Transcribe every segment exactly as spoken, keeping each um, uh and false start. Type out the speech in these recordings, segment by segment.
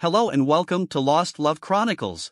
Hello and welcome to Lost Love Chronicles.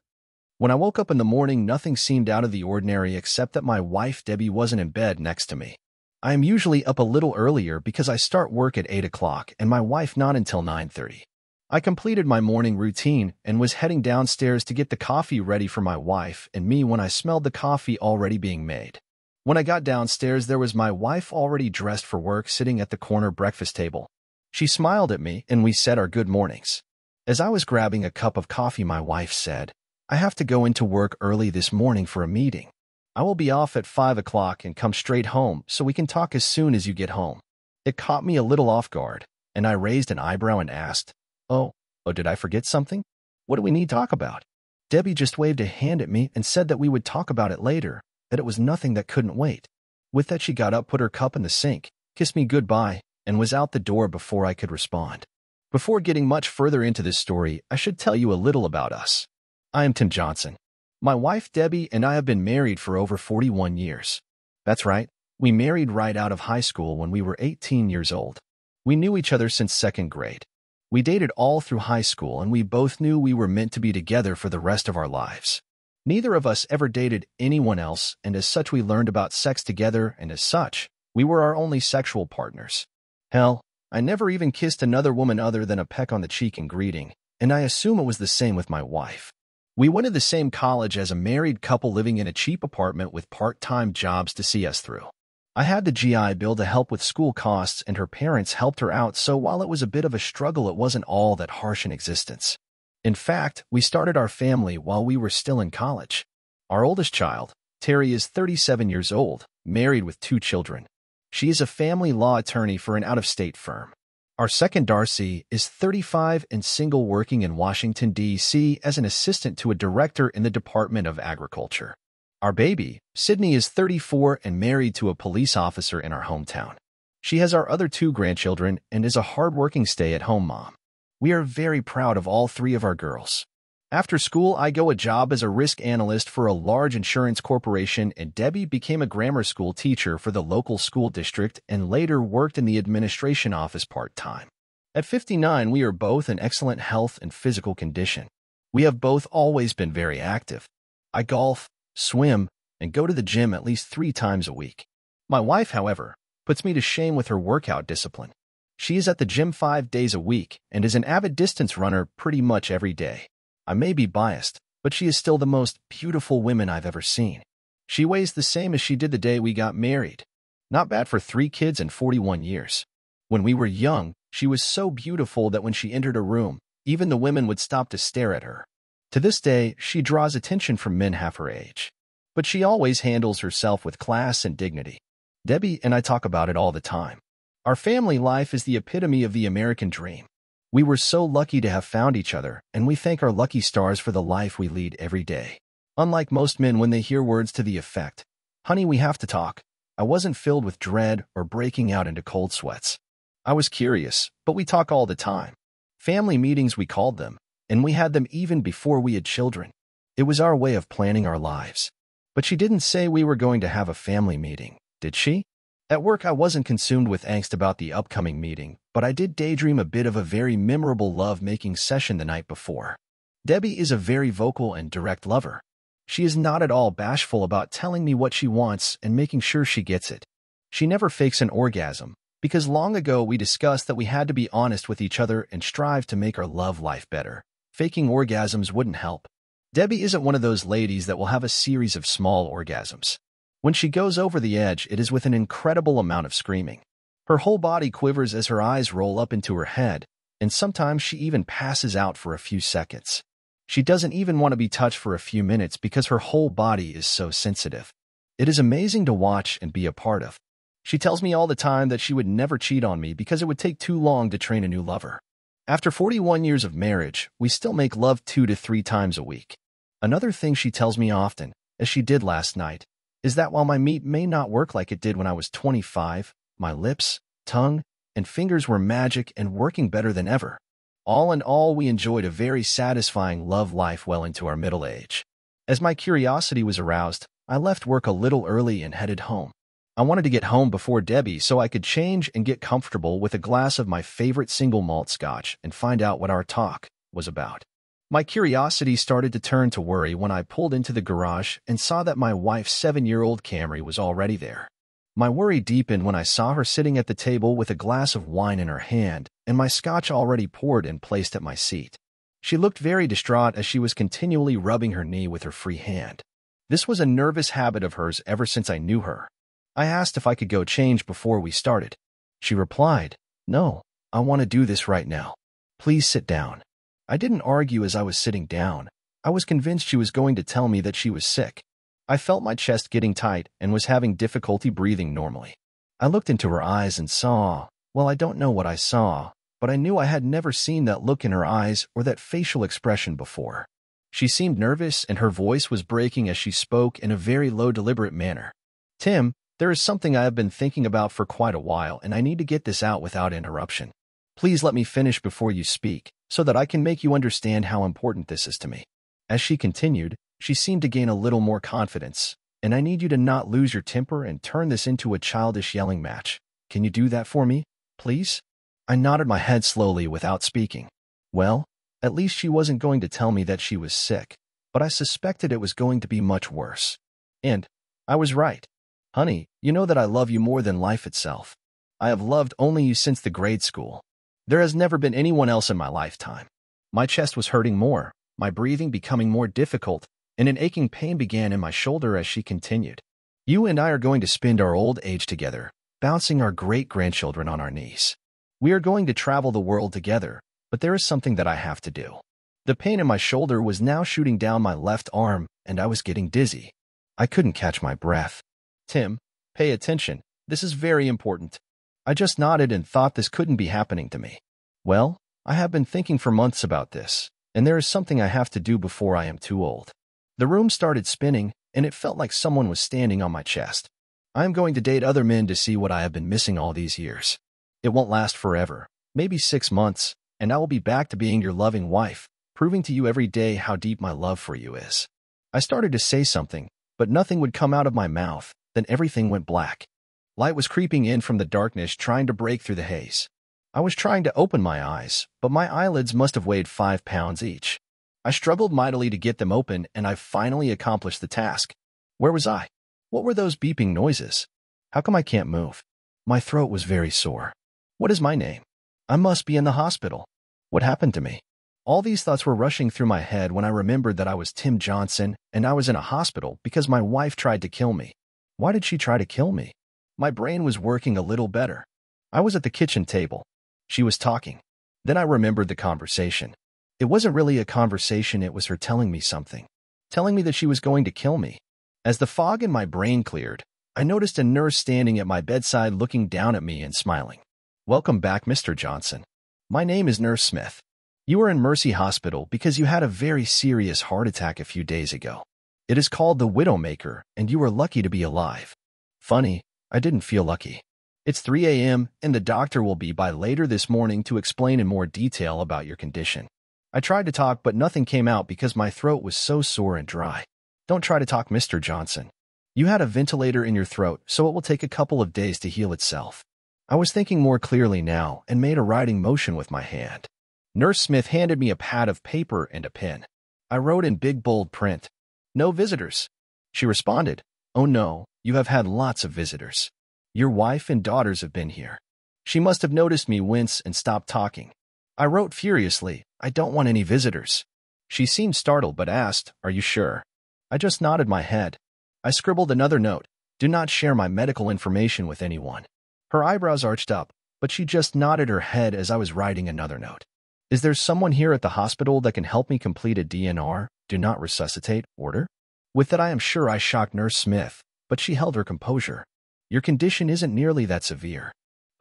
When I woke up in the morning, nothing seemed out of the ordinary except that my wife Debbie wasn't in bed next to me. I am usually up a little earlier because I start work at eight o'clock and my wife not until nine thirty. I completed my morning routine and was heading downstairs to get the coffee ready for my wife and me when I smelled the coffee already being made. When I got downstairs, there was my wife already dressed for work sitting at the corner breakfast table. She smiled at me and we said our good mornings. As I was grabbing a cup of coffee, my wife said, "I have to go into work early this morning for a meeting. I will be off at five o'clock and come straight home, so we can talk as soon as you get home." It caught me a little off guard, and I raised an eyebrow and asked, Oh, oh, did I forget something? What do we need to talk about? Debbie just waved a hand at me and said that we would talk about it later, that it was nothing that couldn't wait. With that, she got up, put her cup in the sink, kissed me goodbye, and was out the door before I could respond. Before getting much further into this story, I should tell you a little about us. I am Tim Johnson. My wife Debbie and I have been married for over forty-one years. That's right, we married right out of high school when we were eighteen years old. We knew each other since second grade. We dated all through high school and we both knew we were meant to be together for the rest of our lives. Neither of us ever dated anyone else, and as such we learned about sex together, and as such, we were our only sexual partners. Hell, I never even kissed another woman other than a peck on the cheek in greeting, and I assume it was the same with my wife. We went to the same college as a married couple living in a cheap apartment with part-time jobs to see us through. I had the G I Bill to help with school costs, and her parents helped her out, so while it was a bit of a struggle, it wasn't all that harsh an existence. In fact, we started our family while we were still in college. Our oldest child, Terry, is thirty-seven years old, married with two children. She is a family law attorney for an out-of-state firm. Our second, Darcy, is thirty-five and single, working in Washington, D C as an assistant to a director in the Department of Agriculture. Our baby, Sydney, is thirty-four and married to a police officer in our hometown. She has our other two grandchildren and is a hard-working stay-at-home mom. We are very proud of all three of our girls. After school, I got a job as a risk analyst for a large insurance corporation, and Debbie became a grammar school teacher for the local school district and later worked in the administration office part-time. At fifty-nine, we are both in excellent health and physical condition. We have both always been very active. I golf, swim, and go to the gym at least three times a week. My wife, however, puts me to shame with her workout discipline. She is at the gym five days a week and is an avid distance runner pretty much every day. I may be biased, but she is still the most beautiful woman I've ever seen. She weighs the same as she did the day we got married. Not bad for three kids in forty-one years. When we were young, she was so beautiful that when she entered a room, even the women would stop to stare at her. To this day, she draws attention from men half her age. But she always handles herself with class and dignity. Debbie and I talk about it all the time. Our family life is the epitome of the American dream. We were so lucky to have found each other, and we thank our lucky stars for the life we lead every day. Unlike most men, when they hear words to the effect, "Honey, we have to talk," I wasn't filled with dread or breaking out into cold sweats. I was curious, but we talk all the time. Family meetings, we called them, and we had them even before we had children. It was our way of planning our lives. But she didn't say we were going to have a family meeting, did she? At work, I wasn't consumed with angst about the upcoming meeting, but I did daydream a bit of a very memorable love-making session the night before. Debbie is a very vocal and direct lover. She is not at all bashful about telling me what she wants and making sure she gets it. She never fakes an orgasm, because long ago we discussed that we had to be honest with each other and strive to make our love life better. Faking orgasms wouldn't help. Debbie isn't one of those ladies that will have a series of small orgasms. When she goes over the edge, it is with an incredible amount of screaming. Her whole body quivers as her eyes roll up into her head, and sometimes she even passes out for a few seconds. She doesn't even want to be touched for a few minutes because her whole body is so sensitive. It is amazing to watch and be a part of. She tells me all the time that she would never cheat on me because it would take too long to train a new lover. After forty-one years of marriage, we still make love two to three times a week. Another thing she tells me often, as she did last night, is that while my meat may not work like it did when I was twenty-five, my lips, tongue, and fingers were magic and working better than ever. All in all, we enjoyed a very satisfying love life well into our middle age. As my curiosity was aroused, I left work a little early and headed home. I wanted to get home before Debbie so I could change and get comfortable with a glass of my favorite single malt scotch and find out what our talk, was about. My curiosity started to turn to worry when I pulled into the garage and saw that my wife's seven-year-old Camry was already there. My worry deepened when I saw her sitting at the table with a glass of wine in her hand and my scotch already poured and placed at my seat. She looked very distraught as she was continually rubbing her knee with her free hand. This was a nervous habit of hers ever since I knew her. I asked if I could go change before we started. She replied, "No, I want to do this right now. Please sit down." I didn't argue as I was sitting down. I was convinced she was going to tell me that she was sick. I felt my chest getting tight and was having difficulty breathing normally. I looked into her eyes and saw, well, I don't know what I saw, but I knew I had never seen that look in her eyes or that facial expression before. She seemed nervous and her voice was breaking as she spoke in a very low, deliberate manner. "Tim, there is something I have been thinking about for quite a while and I need to get this out without interruption. Please let me finish before you speak, so that I can make you understand how important this is to me." As she continued, she seemed to gain a little more confidence, "and I need you to not lose your temper and turn this into a childish yelling match. Can you do that for me, please?" I nodded my head slowly without speaking. Well, at least she wasn't going to tell me that she was sick, but I suspected it was going to be much worse. And I was right. "Honey, you know that I love you more than life itself. I have loved only you since the grade school. There has never been anyone else in my lifetime." My chest was hurting more, my breathing becoming more difficult, and an aching pain began in my shoulder as she continued. "You and I are going to spend our old age together, bouncing our great-grandchildren on our knees. We are going to travel the world together, but there is something that I have to do." The pain in my shoulder was now shooting down my left arm, and I was getting dizzy. I couldn't catch my breath. "Tim, pay attention. This is very important." I just nodded and thought this couldn't be happening to me. "Well, I have been thinking for months about this, and there is something I have to do before I am too old." The room started spinning, and it felt like someone was standing on my chest. "I am going to date other men to see what I have been missing all these years. It won't last forever, maybe six months, and I will be back to being your loving wife, proving to you every day how deep my love for you is." I started to say something, but nothing would come out of my mouth, then everything went black. Light was creeping in from the darkness, trying to break through the haze. I was trying to open my eyes, but my eyelids must have weighed five pounds each. I struggled mightily to get them open, and I finally accomplished the task. Where was I? What were those beeping noises? How come I can't move? My throat was very sore. What is my name? I must be in the hospital. What happened to me? All these thoughts were rushing through my head when I remembered that I was Tim Johnson, and I was in a hospital because my wife tried to kill me. Why did she try to kill me? My brain was working a little better. I was at the kitchen table. She was talking. Then I remembered the conversation. It wasn't really a conversation, it was her telling me something. Telling me that she was going to kill me. As the fog in my brain cleared, I noticed a nurse standing at my bedside looking down at me and smiling. "Welcome back, Mister Johnson. My name is Nurse Smith. You are in Mercy Hospital because you had a very serious heart attack a few days ago. It is called the Widowmaker, and you are lucky to be alive." Funny. I didn't feel lucky. It's three A M and the doctor will be by later this morning to explain in more detail about your condition. I tried to talk, but nothing came out because my throat was so sore and dry. "Don't try to talk, Mister Johnson. You had a ventilator in your throat, so it will take a couple of days to heal itself." I was thinking more clearly now and made a writing motion with my hand. Nurse Smith handed me a pad of paper and a pen. I wrote in big bold print, "No visitors." She responded, "Oh no. You have had lots of visitors. Your wife and daughters have been here." She must have noticed me wince and stopped talking. I wrote furiously, "I don't want any visitors." She seemed startled but asked, "Are you sure?" I just nodded my head. I scribbled another note, "Do not share my medical information with anyone." Her eyebrows arched up, but she just nodded her head as I was writing another note. "Is there someone here at the hospital that can help me complete a D N R, do not resuscitate, order?" With that, I am sure I shocked Nurse Smith, but she held her composure. "Your condition isn't nearly that severe."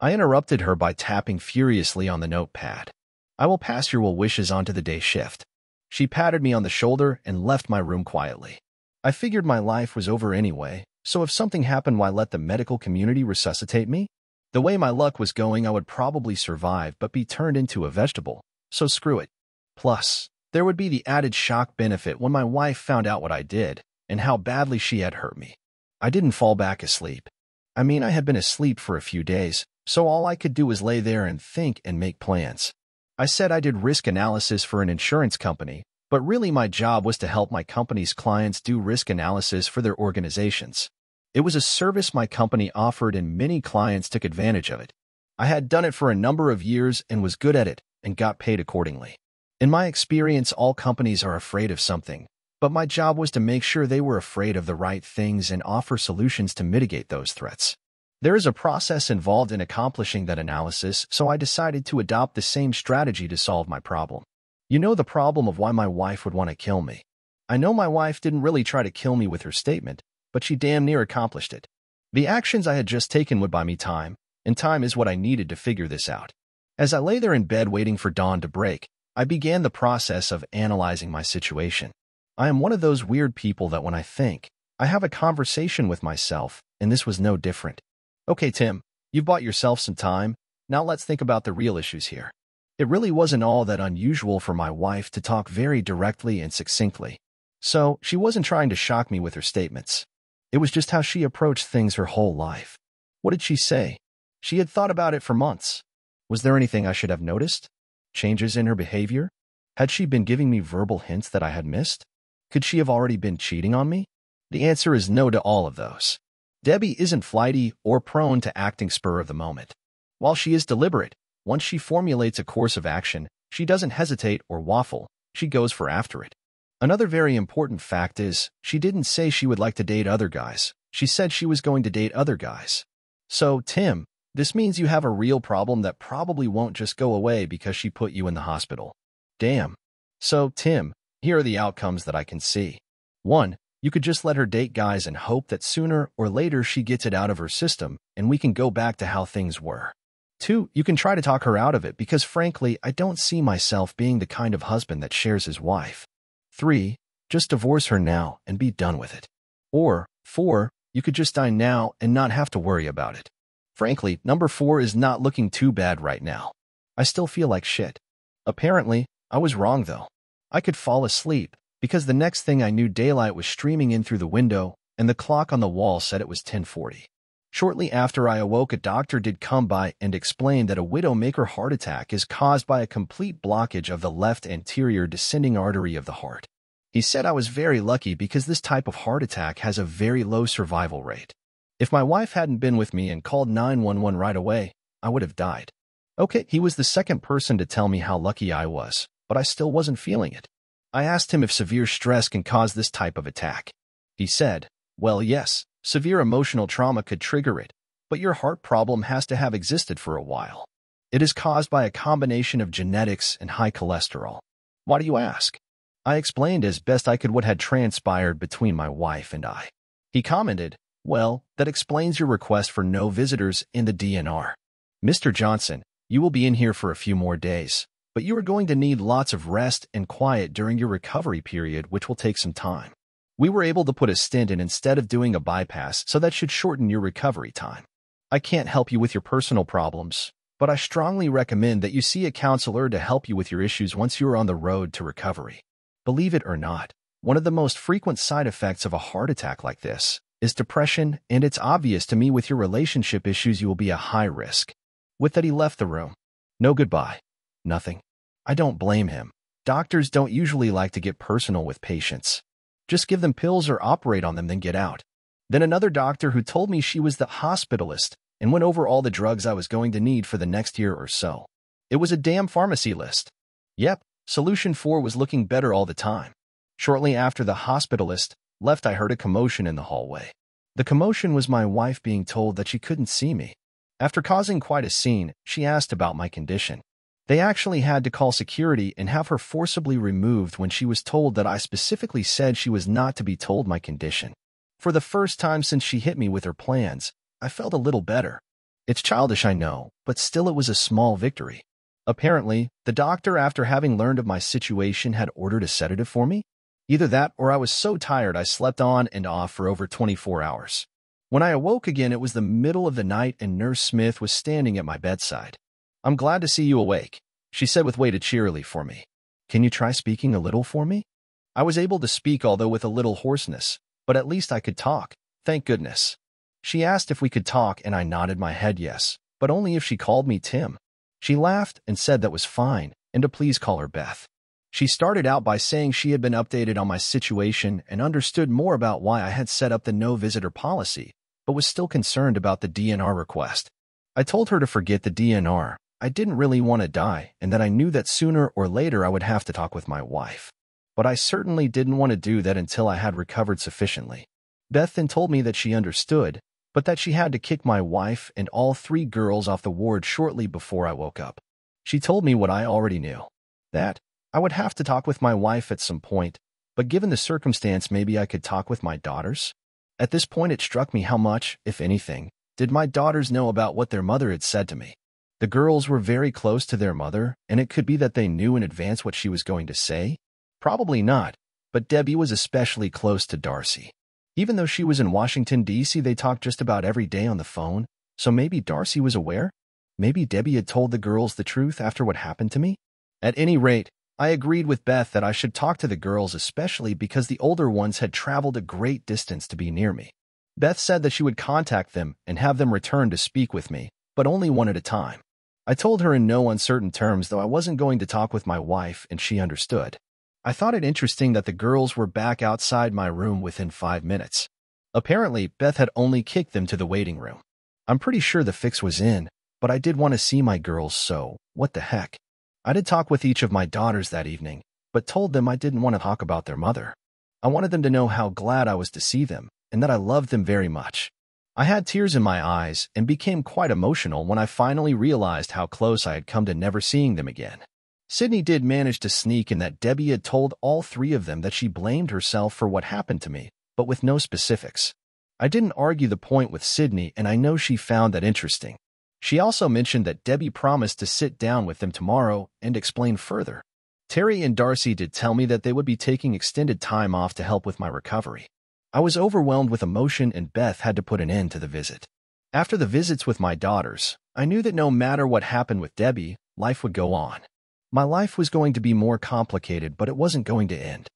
I interrupted her by tapping furiously on the notepad. "I will pass your well wishes on to the day shift." She patted me on the shoulder and left my room quietly. I figured my life was over anyway, so if something happened, why let the medical community resuscitate me? The way my luck was going, I would probably survive but be turned into a vegetable, so screw it. Plus, there would be the added shock benefit when my wife found out what I did and how badly she had hurt me. I didn't fall back asleep. I mean, I had been asleep for a few days, so all I could do was lay there and think and make plans. I said I did risk analysis for an insurance company, but really my job was to help my company's clients do risk analysis for their organizations. It was a service my company offered and many clients took advantage of it. I had done it for a number of years and was good at it and got paid accordingly. In my experience, all companies are afraid of something, but my job was to make sure they were afraid of the right things and offer solutions to mitigate those threats. There is a process involved in accomplishing that analysis, so I decided to adopt the same strategy to solve my problem. You know, the problem of why my wife would want to kill me. I know my wife didn't really try to kill me with her statement, but she damn near accomplished it. The actions I had just taken would buy me time, and time is what I needed to figure this out. As I lay there in bed waiting for dawn to break, I began the process of analyzing my situation. I am one of those weird people that when I think, I have a conversation with myself, and this was no different. Okay, Tim, you've bought yourself some time. Now let's think about the real issues here. It really wasn't all that unusual for my wife to talk very directly and succinctly. So, she wasn't trying to shock me with her statements. It was just how she approached things her whole life. What did she say? She had thought about it for months. Was there anything I should have noticed? Changes in her behavior? Had she been giving me verbal hints that I had missed? Could she have already been cheating on me? The answer is no to all of those. Debbie isn't flighty or prone to acting spur of the moment. While she is deliberate, once she formulates a course of action, she doesn't hesitate or waffle, she goes for after it. Another very important fact is, she didn't say she would like to date other guys, she said she was going to date other guys. So, Tim, this means you have a real problem that probably won't just go away because she put you in the hospital. Damn. So, Tim, here are the outcomes that I can see. one. You could just let her date guys and hope that sooner or later she gets it out of her system, and we can go back to how things were. two. You can try to talk her out of it because, frankly, I don't see myself being the kind of husband that shares his wife. three. Just divorce her now and be done with it. Or, four. You could just die now and not have to worry about it. Frankly, number four is not looking too bad right now. I still feel like shit. Apparently, I was wrong, though. I could fall asleep, because the next thing I knew, daylight was streaming in through the window, and the clock on the wall said it was ten forty. Shortly after I awoke, a doctor did come by and explained that a widowmaker heart attack is caused by a complete blockage of the left anterior descending artery of the heart. He said I was very lucky because this type of heart attack has a very low survival rate. If my wife hadn't been with me and called nine one one right away, I would have died. Okay, he was the second person to tell me how lucky I was, but I still wasn't feeling it. I asked him if severe stress can cause this type of attack. He said, well, yes, severe emotional trauma could trigger it, but your heart problem has to have existed for a while. It is caused by a combination of genetics and high cholesterol. Why do you ask? I explained as best I could what had transpired between my wife and I. He commented, well, that explains your request for no visitors in the D N R. Mister Johnson, you will be in here for a few more days, but you are going to need lots of rest and quiet during your recovery period, which will take some time. We were able to put a stent in instead of doing a bypass, so that should shorten your recovery time. I can't help you with your personal problems, but I strongly recommend that you see a counselor to help you with your issues once you are on the road to recovery. Believe it or not, one of the most frequent side effects of a heart attack like this is depression, and it's obvious to me with your relationship issues you will be a high risk. With that, he left the room. No goodbye. Nothing. I don't blame him. Doctors don't usually like to get personal with patients. Just give them pills or operate on them, then get out. Then another doctor who told me she was the hospitalist and went over all the drugs I was going to need for the next year or so. It was a damn pharmacy list. Yep, solution four was looking better all the time. Shortly after the hospitalist left, I heard a commotion in the hallway. The commotion was my wife being told that she couldn't see me. After causing quite a scene, she asked about my condition. They actually had to call security and have her forcibly removed when she was told that I specifically said she was not to be told my condition. For the first time since she hit me with her plans, I felt a little better. It's childish, I know, but still it was a small victory. Apparently, the doctor, after having learned of my situation, had ordered a sedative for me. Either that or I was so tired I slept on and off for over twenty-four hours. When I awoke again, it was the middle of the night and Nurse Smith was standing at my bedside. I'm glad to see you awake, she said with weighted cheerily for me. Can you try speaking a little for me? I was able to speak, although with a little hoarseness, but at least I could talk, thank goodness. She asked if we could talk and I nodded my head yes, but only if she called me Tim. She laughed and said that was fine, and to please call her Beth. She started out by saying she had been updated on my situation and understood more about why I had set up the no-visitor policy, but was still concerned about the D N R request. I told her to forget the D N R. I didn't really want to die, and that I knew that sooner or later I would have to talk with my wife. But I certainly didn't want to do that until I had recovered sufficiently. Beth then told me that she understood, but that she had to kick my wife and all three girls off the ward shortly before I woke up. She told me what I already knew, that I would have to talk with my wife at some point, but given the circumstance, maybe I could talk with my daughters. At this point, it struck me how much, if anything, did my daughters know about what their mother had said to me. The girls were very close to their mother, and it could be that they knew in advance what she was going to say. Probably not, but Debbie was especially close to Darcy. Even though she was in Washington, D C, they talked just about every day on the phone, so maybe Darcy was aware? Maybe Debbie had told the girls the truth after what happened to me? At any rate, I agreed with Beth that I should talk to the girls, especially because the older ones had traveled a great distance to be near me. Beth said that she would contact them and have them return to speak with me, but only one at a time. I told her in no uncertain terms, though, I wasn't going to talk with my wife, and she understood. I thought it interesting that the girls were back outside my room within five minutes. Apparently, Beth had only kicked them to the waiting room. I'm pretty sure the fix was in, but I did want to see my girls, so what the heck? I did talk with each of my daughters that evening, but told them I didn't want to talk about their mother. I wanted them to know how glad I was to see them, and that I loved them very much. I had tears in my eyes and became quite emotional when I finally realized how close I had come to never seeing them again. Sydney did manage to sneak in that Debbie had told all three of them that she blamed herself for what happened to me, but with no specifics. I didn't argue the point with Sydney, and I know she found that interesting. She also mentioned that Debbie promised to sit down with them tomorrow and explain further. Terry and Darcy did tell me that they would be taking extended time off to help with my recovery. I was overwhelmed with emotion, and Beth had to put an end to the visit. After the visits with my daughters, I knew that no matter what happened with Debbie, life would go on. My life was going to be more complicated, but it wasn't going to end.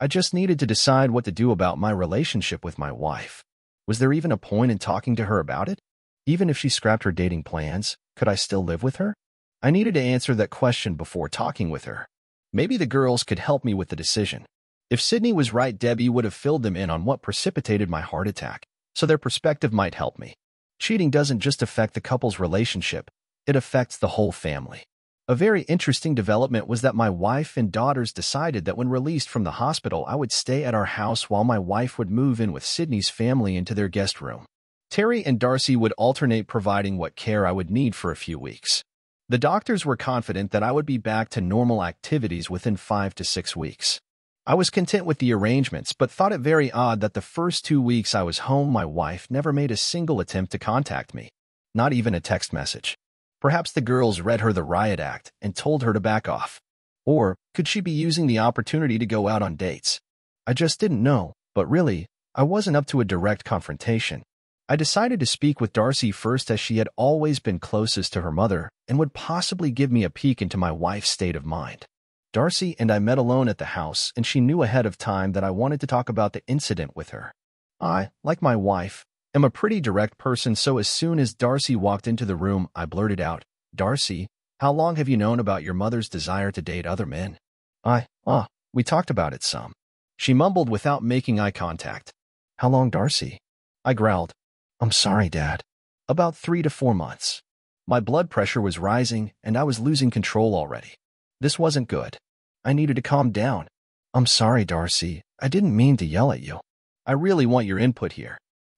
I just needed to decide what to do about my relationship with my wife. Was there even a point in talking to her about it? Even if she scrapped her dating plans, could I still live with her? I needed to answer that question before talking with her. Maybe the girls could help me with the decision. If Sydney was right, Debbie would have filled them in on what precipitated my heart attack, so their perspective might help me. Cheating doesn't just affect the couple's relationship, it affects the whole family. A very interesting development was that my wife and daughters decided that when released from the hospital, I would stay at our house while my wife would move in with Sydney's family into their guest room. Terry and Darcy would alternate providing what care I would need for a few weeks. The doctors were confident that I would be back to normal activities within five to six weeks. I was content with the arrangements, but thought it very odd that the first two weeks I was home, my wife never made a single attempt to contact me, not even a text message. Perhaps the girls read her the riot act and told her to back off. Or could she be using the opportunity to go out on dates? I just didn't know, but really, I wasn't up to a direct confrontation. I decided to speak with Darcy first, as she had always been closest to her mother and would possibly give me a peek into my wife's state of mind. Darcy and I met alone at the house, and she knew ahead of time that I wanted to talk about the incident with her. I, like my wife, I'm a pretty direct person, so as soon as Darcy walked into the room, I blurted out, "Darcy, how long have you known about your mother's desire to date other men?" I, ah, uh, we talked about it some. She mumbled without making eye contact. "How long, Darcy?" I growled. "I'm sorry, Dad. About three to four months." My blood pressure was rising, and I was losing control already. This wasn't good. I needed to calm down. "I'm sorry, Darcy. I didn't mean to yell at you. I really want your input here.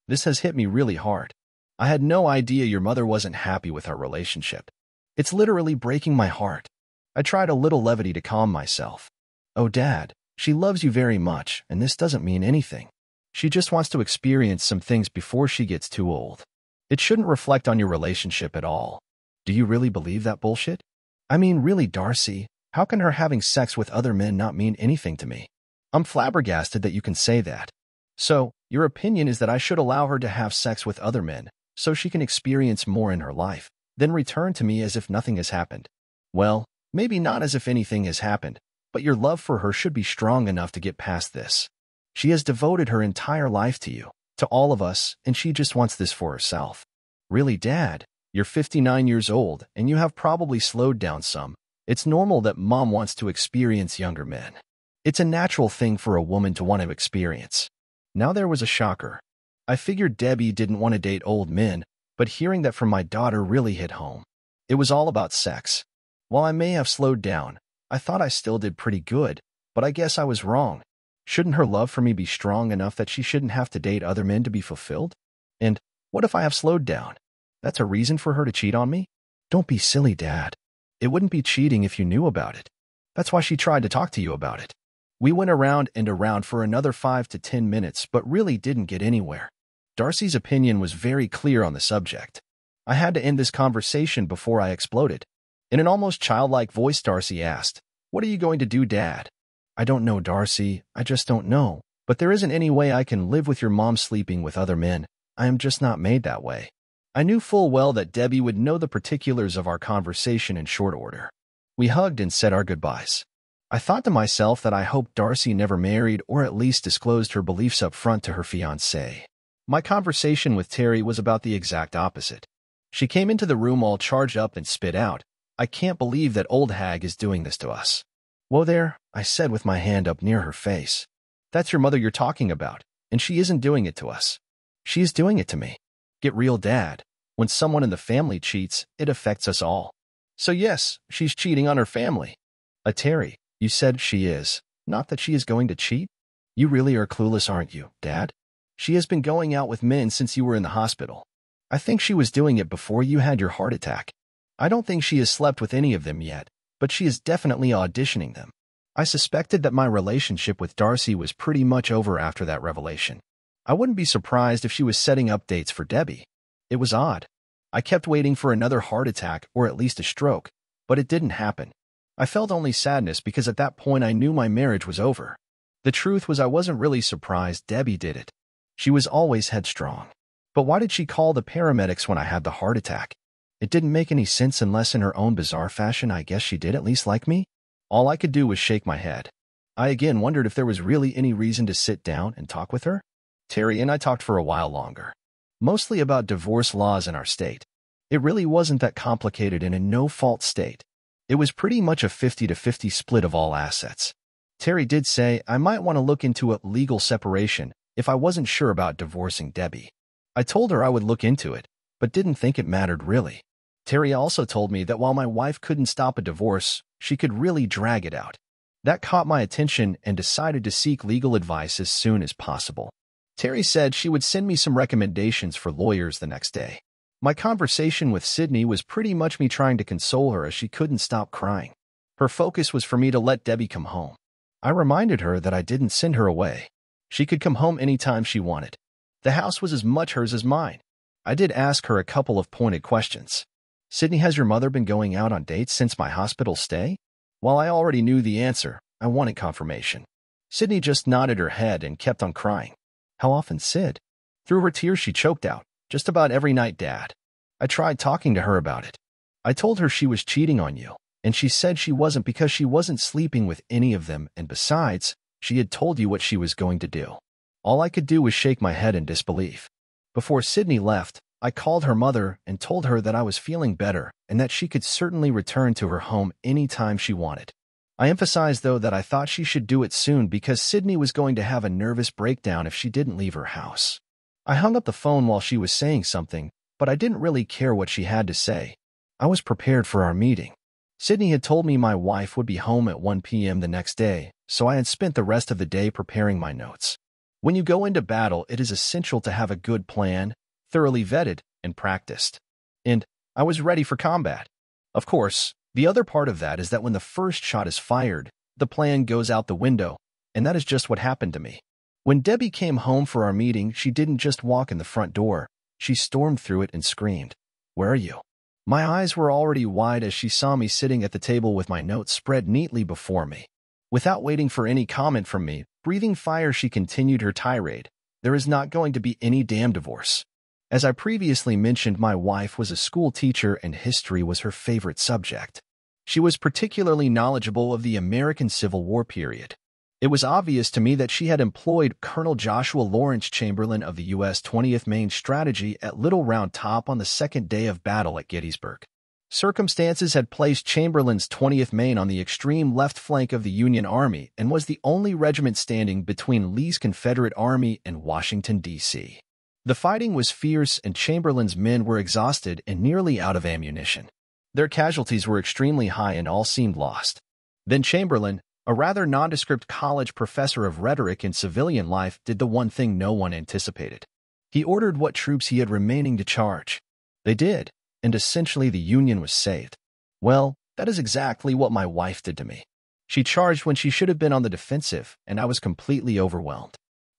This has hit me really hard. I had no idea your mother wasn't happy with our relationship. It's literally breaking my heart." I tried a little levity to calm myself. "Oh, Dad, she loves you very much, and this doesn't mean anything. She just wants to experience some things before she gets too old. It shouldn't reflect on your relationship at all." "Do you really believe that bullshit? I mean, really, Darcy, how can her having sex with other men not mean anything to me? I'm flabbergasted that you can say that. So, your opinion is that I should allow her to have sex with other men, so she can experience more in her life, then return to me as if nothing has happened." "Well, maybe not as if anything has happened, but your love for her should be strong enough to get past this. She has devoted her entire life to you, to all of us, and she just wants this for herself." "Really, Dad, you're fifty-nine years old, and you have probably slowed down some, It's normal that mom wants to experience younger men. It's a natural thing for a woman to want to experience. Now there was a shocker. I figured Debbie didn't want to date old men, but hearing that from my daughter really hit home. It was all about sex. While I may have slowed down, I thought I still did pretty good, but I guess I was wrong. Shouldn't her love for me be strong enough that she shouldn't have to date other men to be fulfilled? And what if I have slowed down? That's a reason for her to cheat on me? Don't be silly, Dad. It wouldn't be cheating if you knew about it. That's why she tried to talk to you about it. We went around and around for another five to ten minutes, but really didn't get anywhere. Darcy's opinion was very clear on the subject. I had to end this conversation before I exploded. In an almost childlike voice, Darcy asked, "What are you going to do, Dad?" "I don't know, Darcy. I just don't know. But there isn't any way I can live with your mom sleeping with other men. I am just not made that way." I knew full well that Debbie would know the particulars of our conversation in short order. We hugged and said our goodbyes. I thought to myself that I hoped Darcy never married or at least disclosed her beliefs up front to her fiancé. My conversation with Terry was about the exact opposite. She came into the room all charged up and spit out, "I can't believe that old hag is doing this to us." "Whoa there," I said with my hand up near her face. "That's your mother you're talking about, and she isn't doing it to us. She is doing it to me. Get real, Dad. When someone in the family cheats, it affects us all. So yes, she's cheating on her family." "Uh, Terry, you said she is, not that she is going to cheat? You really are clueless, aren't you, Dad? She has been going out with men since you were in the hospital. I think she was doing it before you had your heart attack. I don't think she has slept with any of them yet, but she is definitely auditioning them." I suspected that my relationship with Darcy was pretty much over after that revelation. I wouldn't be surprised if she was setting up dates for Debbie. It was odd. I kept waiting for another heart attack or at least a stroke, but it didn't happen. I felt only sadness because at that point I knew my marriage was over. The truth was I wasn't really surprised Debbie did it. She was always headstrong. But why did she call the paramedics when I had the heart attack? It didn't make any sense unless in her own bizarre fashion I guess she did at least like me. All I could do was shake my head. I again wondered if there was really any reason to sit down and talk with her. Terry and I talked for a while longer, mostly about divorce laws in our state. It really wasn't that complicated in a no-fault state. It was pretty much a fifty to fifty split of all assets. Terry did say I might want to look into a legal separation, if I wasn't sure about divorcing Debbie. I told her I would look into it, but didn't think it mattered really. Terry also told me that while my wife couldn't stop a divorce, she could really drag it out. That caught my attention and decided to seek legal advice as soon as possible. Terry said she would send me some recommendations for lawyers the next day. My conversation with Sydney was pretty much me trying to console her as she couldn't stop crying. Her focus was for me to let Debbie come home. I reminded her that I didn't send her away. She could come home anytime she wanted. The house was as much hers as mine. I did ask her a couple of pointed questions. "Sydney, has your mother been going out on dates since my hospital stay?" While I already knew the answer, I wanted confirmation. Sydney just nodded her head and kept on crying. "How often, Sid?" Through her tears she choked out, "Just about every night, Dad." I tried talking to her about it. I told her she was cheating on you, and she said she wasn't because she wasn't sleeping with any of them, and besides, she had told you what she was going to do. All I could do was shake my head in disbelief. Before Sydney left, I called her mother and told her that I was feeling better and that she could certainly return to her home anytime she wanted. I emphasized, though, that I thought she should do it soon because Sydney was going to have a nervous breakdown if she didn't leave her house. I hung up the phone while she was saying something, but I didn't really care what she had to say. I was prepared for our meeting. Sydney had told me my wife would be home at one p m the next day, so I had spent the rest of the day preparing my notes. When you go into battle, it is essential to have a good plan, thoroughly vetted and practiced. And I was ready for combat. Of course, the other part of that is that when the first shot is fired, the plan goes out the window, and that is just what happened to me. When Debbie came home for our meeting, she didn't just walk in the front door. She stormed through it and screamed, "Where are you?" My eyes were already wide as she saw me sitting at the table with my notes spread neatly before me. Without waiting for any comment from me, breathing fire, she continued her tirade. "There is not going to be any damn divorce." As I previously mentioned, my wife was a school teacher and history was her favorite subject. She was particularly knowledgeable of the American Civil War period. It was obvious to me that she had employed Colonel Joshua Lawrence Chamberlain of the U S twentieth Maine strategy at Little Round Top on the second day of battle at Gettysburg. Circumstances had placed Chamberlain's twentieth Maine on the extreme left flank of the Union Army and was the only regiment standing between Lee's Confederate Army and Washington, D C The fighting was fierce, and Chamberlain's men were exhausted and nearly out of ammunition. Their casualties were extremely high and all seemed lost. Then Chamberlain, a rather nondescript college professor of rhetoric and civilian life, did the one thing no one anticipated. He ordered what troops he had remaining to charge. They did, and essentially the Union was saved. Well, that is exactly what my wife did to me. She charged when she should have been on the defensive, and I was completely overwhelmed.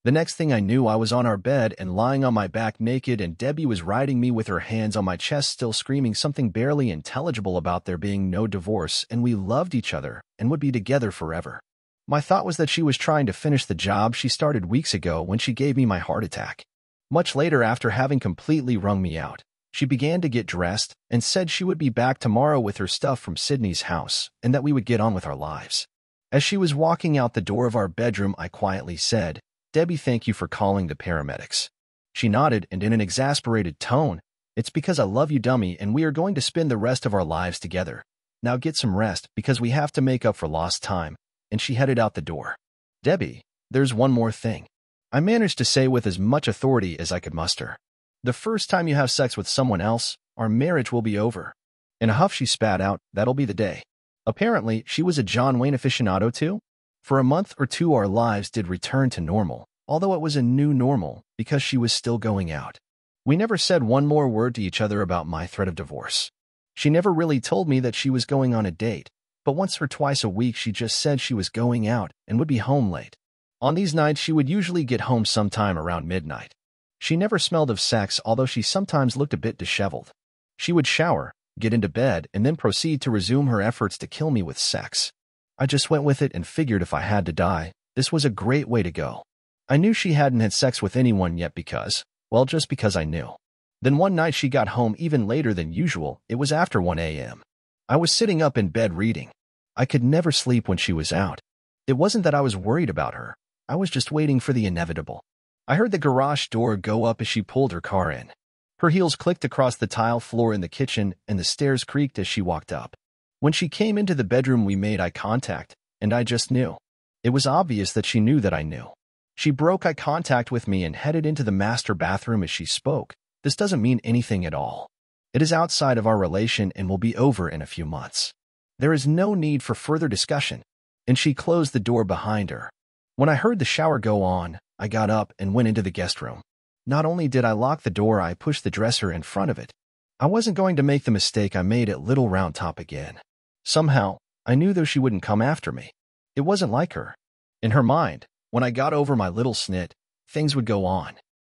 The next thing I knew, I was on our bed and lying on my back naked, and Debbie was riding me with her hands on my chest, still screaming something barely intelligible about there being no divorce and we loved each other and would be together forever. My thought was that she was trying to finish the job she started weeks ago when she gave me my heart attack. Much later, after having completely wrung me out, she began to get dressed and said she would be back tomorrow with her stuff from Sydney's house and that we would get on with our lives. As she was walking out the door of our bedroom, I quietly said, "Debbie, thank you for calling the paramedics." She nodded, and in an exasperated tone, "It's because I love you, dummy, and we are going to spend the rest of our lives together. Now get some rest because we have to make up for lost time," and she headed out the door. "Debbie, there's one more thing," I managed to say with as much authority as I could muster. "The first time you have sex with someone else, our marriage will be over." In a huff, she spat out, "That'll be the day." Apparently, she was a John Wayne aficionado too. For a month or two, our lives did return to normal, although it was a new normal because she was still going out. We never said one more word to each other about my threat of divorce. She never really told me that she was going on a date, but once or twice a week she just said she was going out and would be home late. On these nights, she would usually get home sometime around midnight. She never smelled of sex, although she sometimes looked a bit disheveled. She would shower, get into bed, and then proceed to resume her efforts to kill me with sex. I just went with it and figured if I had to die, this was a great way to go. I knew she hadn't had sex with anyone yet because, well, just because I knew. Then one night she got home even later than usual. It was after one A M I was sitting up in bed reading. I could never sleep when she was out. It wasn't that I was worried about her. I was just waiting for the inevitable. I heard the garage door go up as she pulled her car in. Her heels clicked across the tile floor in the kitchen, and the stairs creaked as she walked up. When she came into the bedroom, we made eye contact, and I just knew. It was obvious that she knew that I knew. She broke eye contact with me and headed into the master bathroom as she spoke. This doesn't mean anything at all. It is outside of our relation and will be over in a few months. There is no need for further discussion. And she closed the door behind her. When I heard the shower go on, I got up and went into the guest room. Not only did I lock the door, I pushed the dresser in front of it. I wasn't going to make the mistake I made at Little Round Top again. Somehow, I knew though she wouldn't come after me. It wasn't like her. In her mind, when I got over my little snit, things would go on.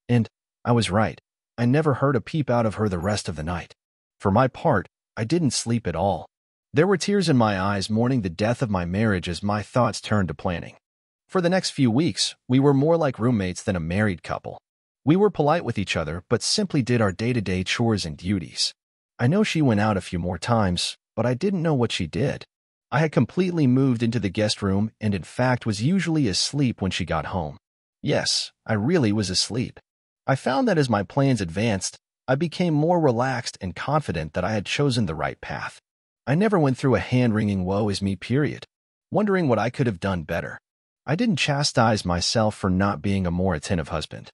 And I was right. I never heard a peep out of her the rest of the night. For my part, I didn't sleep at all. There were tears in my eyes mourning the death of my marriage as my thoughts turned to planning. For the next few weeks, we were more like roommates than a married couple. We were polite with each other, but simply did our day-to-day chores and duties. I know she went out a few more times, but I didn't know what she did. I had completely moved into the guest room and in fact was usually asleep when she got home. Yes, I really was asleep. I found that as my plans advanced, I became more relaxed and confident that I had chosen the right path. I never went through a hand-wringing woe is me period, wondering what I could have done better. I didn't chastise myself for not being a more attentive husband.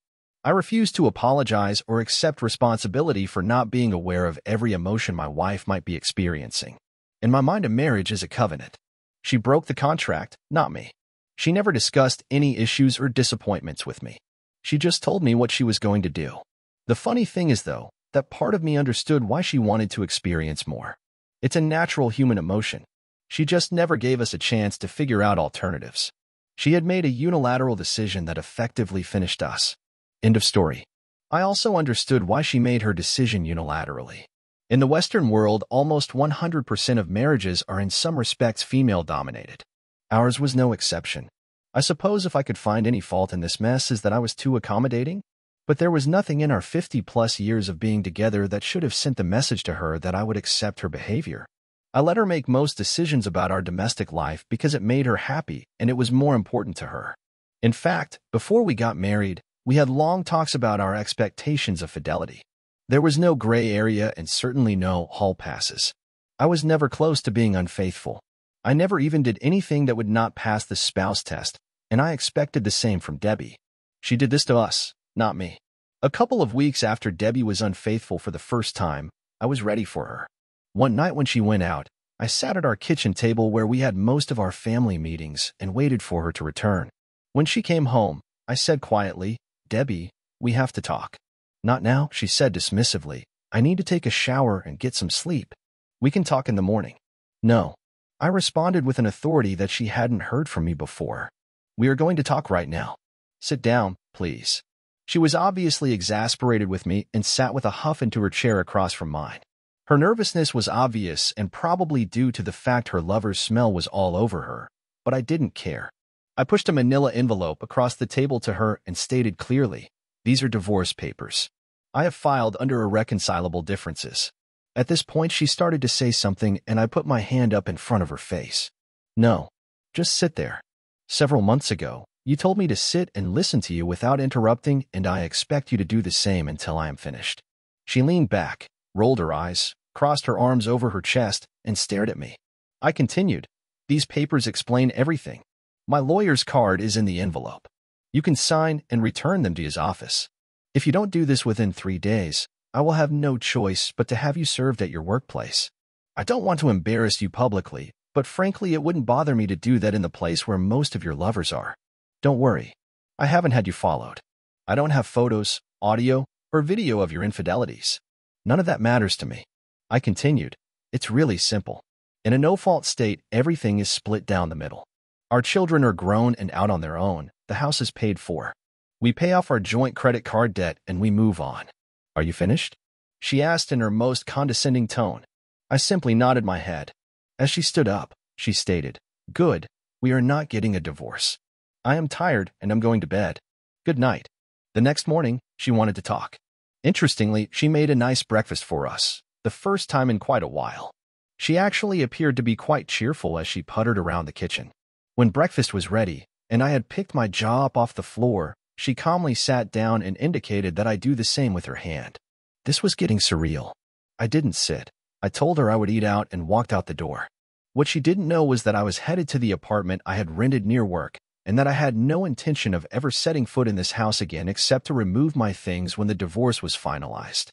I refused to apologize or accept responsibility for not being aware of every emotion my wife might be experiencing. In my mind, a marriage is a covenant. She broke the contract, not me. She never discussed any issues or disappointments with me. She just told me what she was going to do. The funny thing is, though, that part of me understood why she wanted to experience more. It's a natural human emotion. She just never gave us a chance to figure out alternatives. She had made a unilateral decision that effectively finished us. End of story. I also understood why she made her decision unilaterally. In the Western world, almost one hundred percent of marriages are in some respects female-dominated. Ours was no exception. I suppose if I could find any fault in this mess is that I was too accommodating, but there was nothing in our fifty-plus years of being together that should have sent the message to her that I would accept her behavior. I let her make most decisions about our domestic life because it made her happy and it was more important to her. In fact, before we got married, we had long talks about our expectations of fidelity. There was no gray area and certainly no hall passes. I was never close to being unfaithful. I never even did anything that would not pass the spouse test, and I expected the same from Debbie. She did this to us, not me. A couple of weeks after Debbie was unfaithful for the first time, I was ready for her. One night when she went out, I sat at our kitchen table where we had most of our family meetings and waited for her to return. When she came home, I said quietly, "Debbie, we have to talk." "Not now," she said dismissively. "I need to take a shower and get some sleep. We can talk in the morning." "No," I responded with an authority that she hadn't heard from me before. "We are going to talk right now. Sit down, please." She was obviously exasperated with me and sat with a huff into her chair across from mine. Her nervousness was obvious and probably due to the fact her lover's smell was all over her, but I didn't care. I pushed a manila envelope across the table to her and stated clearly, "These are divorce papers. I have filed under irreconcilable differences." At this point, she started to say something and I put my hand up in front of her face. "No, just sit there. Several months ago, you told me to sit and listen to you without interrupting, and I expect you to do the same until I am finished." She leaned back, rolled her eyes, crossed her arms over her chest, and stared at me. I continued, "These papers explain everything. My lawyer's card is in the envelope. You can sign and return them to his office. If you don't do this within three days, I will have no choice but to have you served at your workplace. I don't want to embarrass you publicly, but frankly, it wouldn't bother me to do that in the place where most of your lovers are. Don't worry, I haven't had you followed. I don't have photos, audio, or video of your infidelities. None of that matters to me." I continued, "It's really simple. In a no-fault state, everything is split down the middle. Our children are grown and out on their own. The house is paid for. We pay off our joint credit card debt and we move on." "Are you finished?" she asked in her most condescending tone. I simply nodded my head. As she stood up, she stated, "Good, we are not getting a divorce. I am tired and I'm going to bed. Good night." The next morning, she wanted to talk. Interestingly, she made a nice breakfast for us, the first time in quite a while. She actually appeared to be quite cheerful as she puttered around the kitchen. When breakfast was ready, and I had picked my jaw up off the floor, she calmly sat down and indicated that I do the same with her hand. This was getting surreal. I didn't sit. I told her I would eat out and walked out the door. What she didn't know was that I was headed to the apartment I had rented near work, and that I had no intention of ever setting foot in this house again except to remove my things when the divorce was finalized.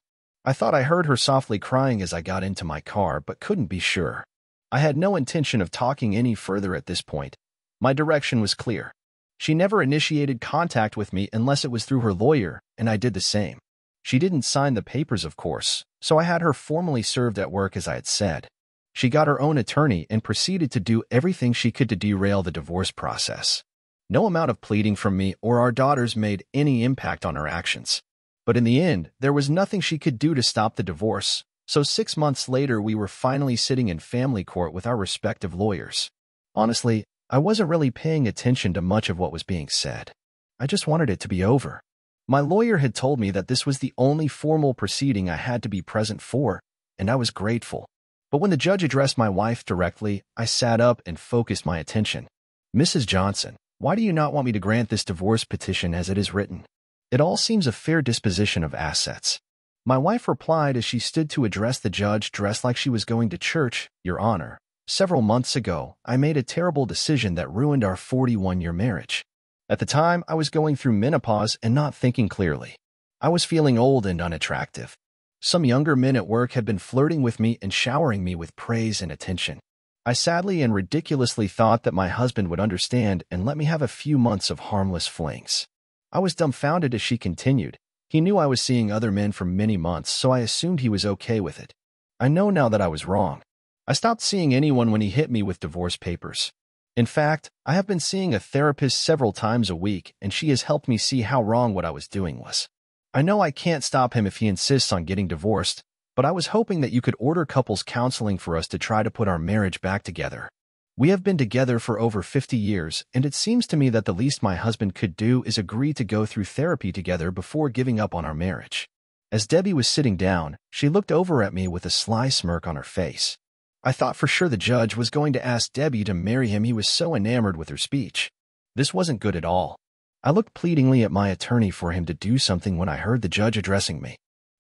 I thought I heard her softly crying as I got into my car, but couldn't be sure. I had no intention of talking any further at this point. My direction was clear. She never initiated contact with me unless it was through her lawyer, and I did the same. She didn't sign the papers, of course, so I had her formally served at work as I had said. She got her own attorney and proceeded to do everything she could to derail the divorce process. No amount of pleading from me or our daughters made any impact on her actions. But in the end, there was nothing she could do to stop the divorce, so six months later we were finally sitting in family court with our respective lawyers. Honestly, I wasn't really paying attention to much of what was being said. I just wanted it to be over. My lawyer had told me that this was the only formal proceeding I had to be present for, and I was grateful. But when the judge addressed my wife directly, I sat up and focused my attention. "Missus Johnson, why do you not want me to grant this divorce petition as it is written? It all seems a fair disposition of assets." My wife replied as she stood to address the judge dressed like she was going to church, "Your Honor, several months ago, I made a terrible decision that ruined our forty-one-year marriage. At the time, I was going through menopause and not thinking clearly. I was feeling old and unattractive. Some younger men at work had been flirting with me and showering me with praise and attention. I sadly and ridiculously thought that my husband would understand and let me have a few months of harmless flings." I was dumbfounded as she continued. "He knew I was seeing other men for many months, so I assumed he was okay with it. I know now that I was wrong. I stopped seeing anyone when he hit me with divorce papers. In fact, I have been seeing a therapist several times a week, and she has helped me see how wrong what I was doing was. I know I can't stop him if he insists on getting divorced, but I was hoping that you could order couples counseling for us to try to put our marriage back together. We have been together for over fifty years, and it seems to me that the least my husband could do is agree to go through therapy together before giving up on our marriage." As Debbie was sitting down, she looked over at me with a sly smirk on her face. I thought for sure the judge was going to ask Debbie to marry him. He was so enamored with her speech. This wasn't good at all. I looked pleadingly at my attorney for him to do something when I heard the judge addressing me.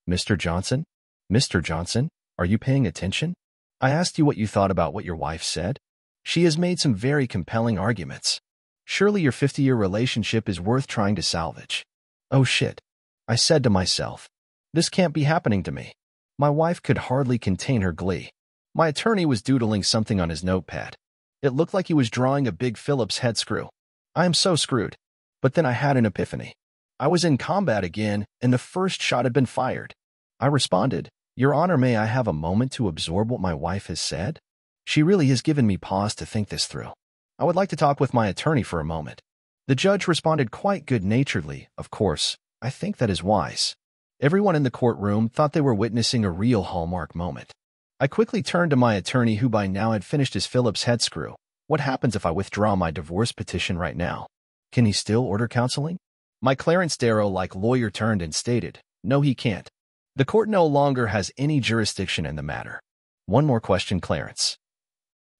"Mister Johnson? Mister Johnson, are you paying attention? I asked you what you thought about what your wife said. She has made some very compelling arguments. Surely your fifty-year relationship is worth trying to salvage. Oh shit, I said to myself. This can't be happening to me. My wife could hardly contain her glee. My attorney was doodling something on his notepad. It looked like he was drawing a big Phillips head screw. I am so screwed. But then I had an epiphany. I was in combat again, and the first shot had been fired. I responded, "Your Honor, may I have a moment to absorb what my wife has said? She really has given me pause to think this through. I would like to talk with my attorney for a moment." The judge responded quite good-naturedly, "Of course, I think that is wise." Everyone in the courtroom thought they were witnessing a real hallmark moment. I quickly turned to my attorney, who by now had finished his Phillips head screw. "What happens if I withdraw my divorce petition right now? Can he still order counseling?" My Clarence Darrow-like lawyer turned and stated, "No, he can't. The court no longer has any jurisdiction in the matter." "One more question, Clarence."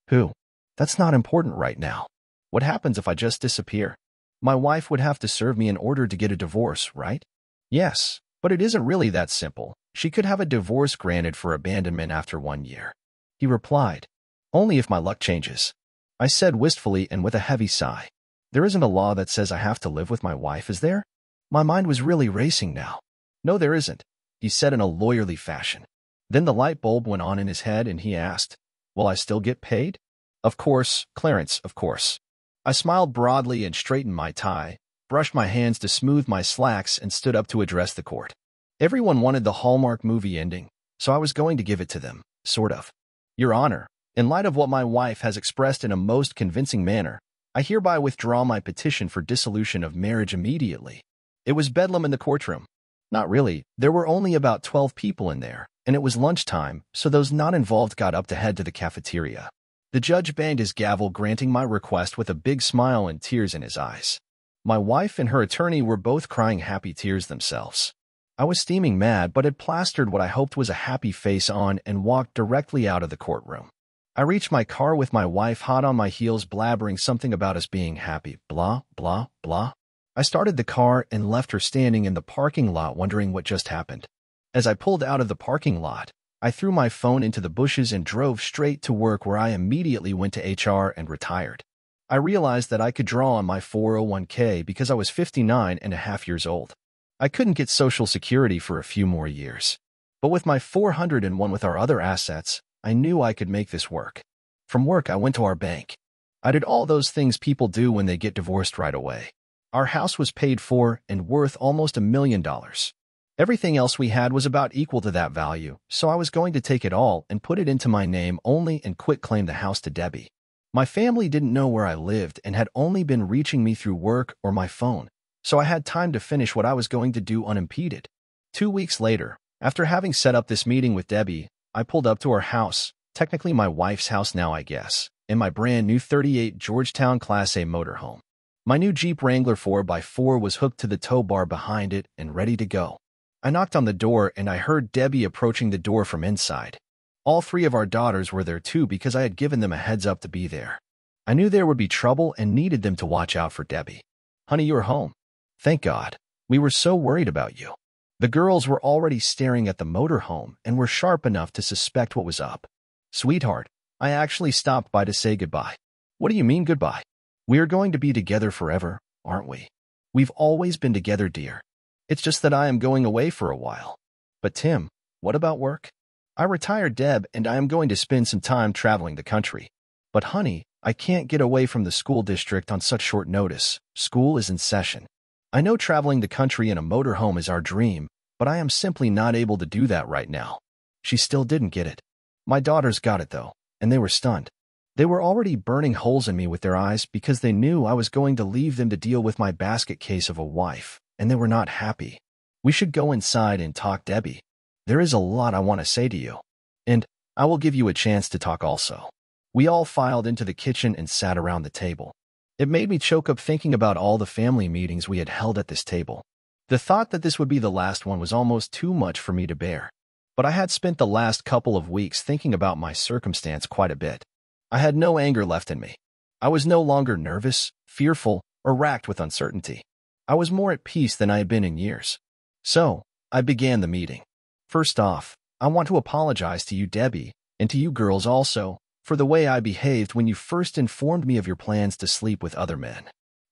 "Who?" "That's not important right now. What happens if I just disappear? My wife would have to serve me an order to get a divorce, right?" "Yes, but it isn't really that simple. She could have a divorce granted for abandonment after one year," he replied. "Only if my luck changes," I said wistfully and with a heavy sigh. "There isn't a law that says I have to live with my wife, is there?" My mind was really racing now. "No, there isn't," he said in a lawyerly fashion. Then the light bulb went on in his head and he asked, "Will I still get paid?" "Of course, Clarence, of course." I smiled broadly and straightened my tie, brushed my hands to smooth my slacks, and stood up to address the court. Everyone wanted the Hallmark movie ending, so I was going to give it to them, sort of. "Your Honor, in light of what my wife has expressed in a most convincing manner, I hereby withdraw my petition for dissolution of marriage immediately." It was bedlam in the courtroom. Not really, there were only about twelve people in there, and it was lunchtime, so those not involved got up to head to the cafeteria. The judge banged his gavel, granting my request with a big smile and tears in his eyes. My wife and her attorney were both crying happy tears themselves. I was steaming mad, but had plastered what I hoped was a happy face on and walked directly out of the courtroom. I reached my car with my wife hot on my heels, blabbering something about us being happy, blah, blah, blah. I started the car and left her standing in the parking lot wondering what just happened. As I pulled out of the parking lot, I threw my phone into the bushes and drove straight to work, where I immediately went to H R and retired. I realized that I could draw on my four oh one k because I was fifty-nine and a half years old. I couldn't get Social Security for a few more years. But with my four hundred one with our other assets, I knew I could make this work. From work, I went to our bank. I did all those things people do when they get divorced right away. Our house was paid for and worth almost a million dollars. Everything else we had was about equal to that value, so I was going to take it all and put it into my name only and quit claim the house to Debbie. My family didn't know where I lived and had only been reaching me through work or my phone, so I had time to finish what I was going to do unimpeded. Two weeks later, after having set up this meeting with Debbie, I pulled up to her house, technically my wife's house now, I guess, in my brand new thirty-eight Georgetown Class A motorhome. My new Jeep Wrangler four by four was hooked to the tow bar behind it and ready to go. I knocked on the door and I heard Debbie approaching the door from inside. All three of our daughters were there too, because I had given them a heads up to be there. I knew there would be trouble and needed them to watch out for Debbie. "Honey, you're home. Thank God. We were so worried about you." The girls were already staring at the motorhome and were sharp enough to suspect what was up. "Sweetheart, I actually stopped by to say goodbye." "What do you mean goodbye? We are going to be together forever, aren't we? We've always been together, dear. It's just that I am going away for a while." "But Tim, what about work?" "I retired, Deb, and I am going to spend some time traveling the country." "But honey, I can't get away from the school district on such short notice. School is in session. I know traveling the country in a motorhome is our dream, but I am simply not able to do that right now." She still didn't get it. My daughters got it though, and they were stunned. They were already burning holes in me with their eyes because they knew I was going to leave them to deal with my basket case of a wife, and they were not happy. "We should go inside and talk, Debbie. There is a lot I want to say to you. And I will give you a chance to talk also." We all filed into the kitchen and sat around the table. It made me choke up thinking about all the family meetings we had held at this table. The thought that this would be the last one was almost too much for me to bear. But I had spent the last couple of weeks thinking about my circumstance quite a bit. I had no anger left in me. I was no longer nervous, fearful, or racked with uncertainty. I was more at peace than I had been in years. So, I began the meeting. "First off, I want to apologize to you, Debbie, and to you girls also, for the way I behaved when you first informed me of your plans to sleep with other men.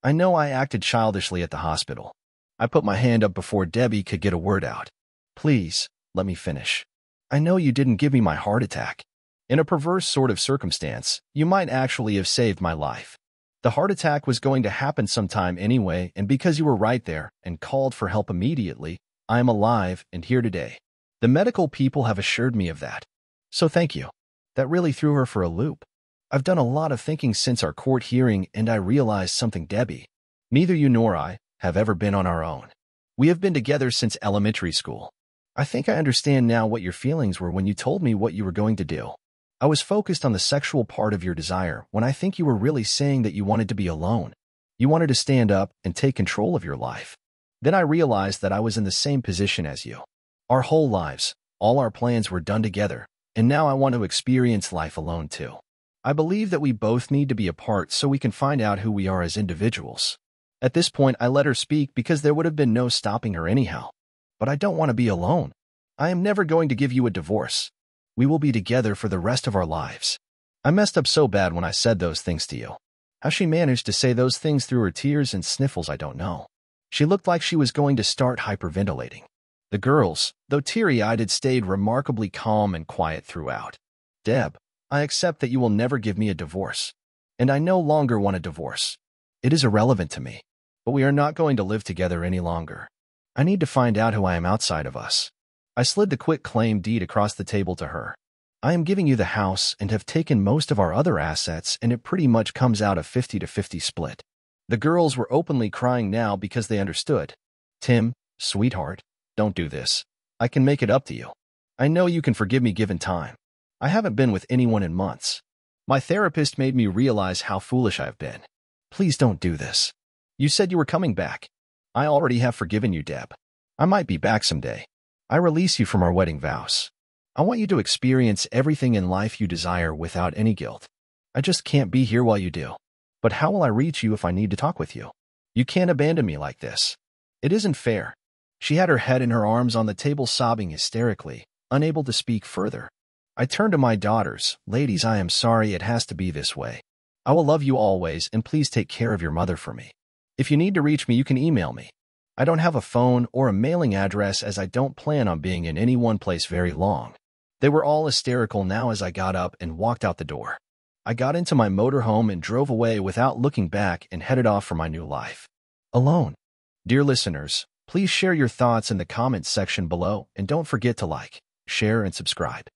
I know I acted childishly at the hospital. I put my hand up before Debbie could get a word out. Please, let me finish. I know you didn't give me my heart attack. In a perverse sort of circumstance, you might actually have saved my life. The heart attack was going to happen sometime anyway, and because you were right there and called for help immediately, I am alive and here today. The medical people have assured me of that. So thank you. That really threw her for a loop. I've done a lot of thinking since our court hearing, and I realized something, Debbie. Neither you nor I have ever been on our own. We have been together since elementary school. I think I understand now what your feelings were when you told me what you were going to do. I was focused on the sexual part of your desire when I think you were really saying that you wanted to be alone. You wanted to stand up and take control of your life. Then I realized that I was in the same position as you. Our whole lives, all our plans were done together, and now I want to experience life alone too. I believe that we both need to be apart so we can find out who we are as individuals. At this point, I let her speak because there would have been no stopping her anyhow. But I don't want to be alone. I am never going to give you a divorce. We will be together for the rest of our lives. I messed up so bad when I said those things to you. How she managed to say those things through her tears and sniffles, I don't know. She looked like she was going to start hyperventilating. The girls, though teary-eyed, had stayed remarkably calm and quiet throughout. Deb, I accept that you will never give me a divorce. And I no longer want a divorce. It is irrelevant to me. But we are not going to live together any longer. I need to find out who I am outside of us. I slid the quit-claim deed across the table to her. I am giving you the house and have taken most of our other assets, and it pretty much comes out a fifty to fifty split. The girls were openly crying now because they understood. Tim, sweetheart, don't do this. I can make it up to you. I know you can forgive me given time. I haven't been with anyone in months. My therapist made me realize how foolish I have been. Please don't do this. You said you were coming back. I already have forgiven you, Deb. I might be back someday. I release you from our wedding vows. I want you to experience everything in life you desire without any guilt. I just can't be here while you do. But how will I reach you if I need to talk with you? You can't abandon me like this. It isn't fair. She had her head in her arms on the table, sobbing hysterically, unable to speak further. I turned to my daughters. Ladies, I am sorry it has to be this way. I will love you always, and please take care of your mother for me. If you need to reach me, you can email me. I don't have a phone or a mailing address, as I don't plan on being in any one place very long. They were all hysterical now as I got up and walked out the door. I got into my motorhome and drove away without looking back and headed off for my new life. Alone. Dear listeners, please share your thoughts in the comments section below, and don't forget to like, share, and subscribe.